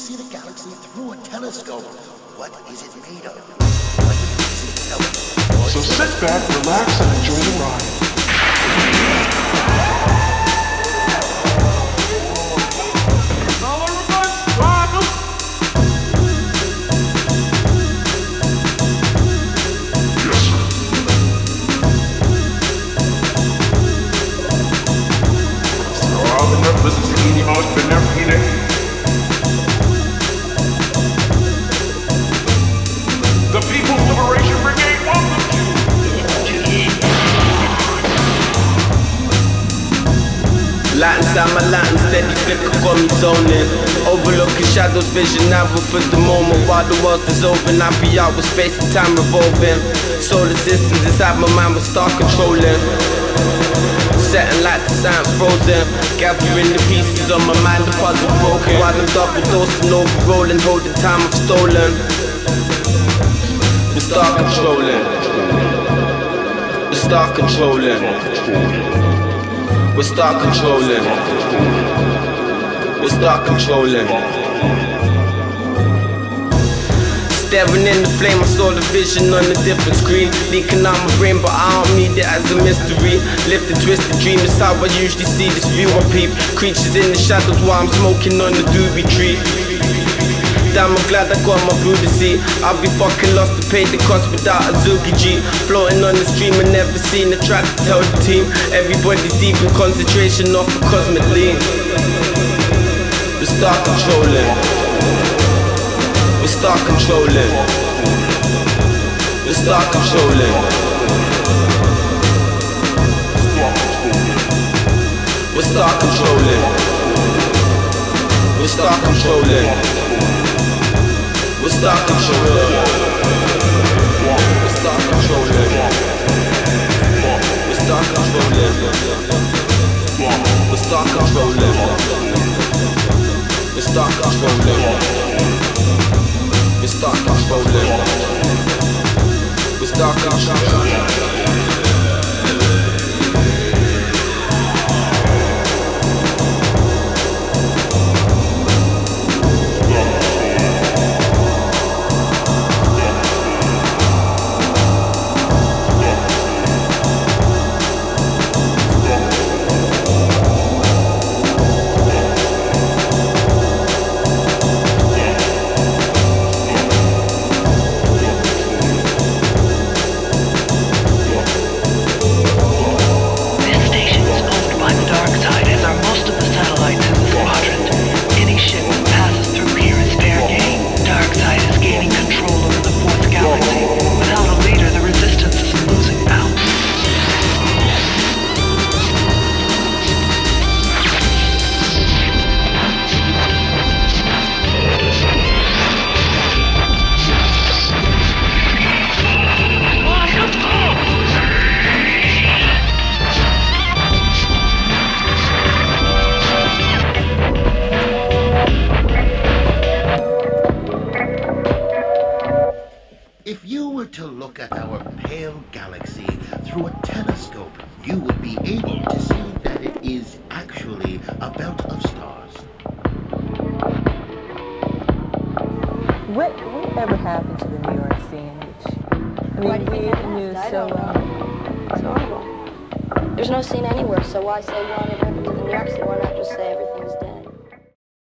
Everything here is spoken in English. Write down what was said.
see the galaxy through a telescope. What is it made of? What is it made of? So sit back, relax, and enjoy the ride. Lights out my light and steady flicker got me zoning. Overlooking shadows, vision narrow for the moment. While the world's dissolving, I'll be out with space and time revolving. Solar systems inside my mind will start controlling. Setting light to science frozen. Gathering the pieces on my mind, the puzzle broken. While I'm double dosing, overrolling, holding time I've stolen. The start controlling. The start controlling. We'll start controlling. We'll start controlling. Staring in the flame, I saw the vision on a different screen. Leaking out my brain, but I don't need it as a mystery. Lift and twist the dream, it's how I usually see this view. I peep creatures in the shadows while I'm smoking on the doobie tree. Damn, I'm glad I got my brew to see. I'll be fucking lost to pay the cost without a Zuki G. Floating on the stream, I never seen a track to tell the team. Everybody's deep in concentration off a cosmic lean. We start controlling. We start controlling. We start controlling. We start controlling. We start controlling. We'll start controlling. We'll start controlling. We'll start controlling. We'll start controlling. We'll start controlling. We'll start controlling. We'll start controlling. If you were to look at our pale galaxy through a telescope, you would be able to see that it is actually a belt of stars. Whatever happened to the New York sandwich? I mean, we knew so well. It's normal. There's no scene anywhere, so why say whatever happened to the New York scene? Why not just say everything?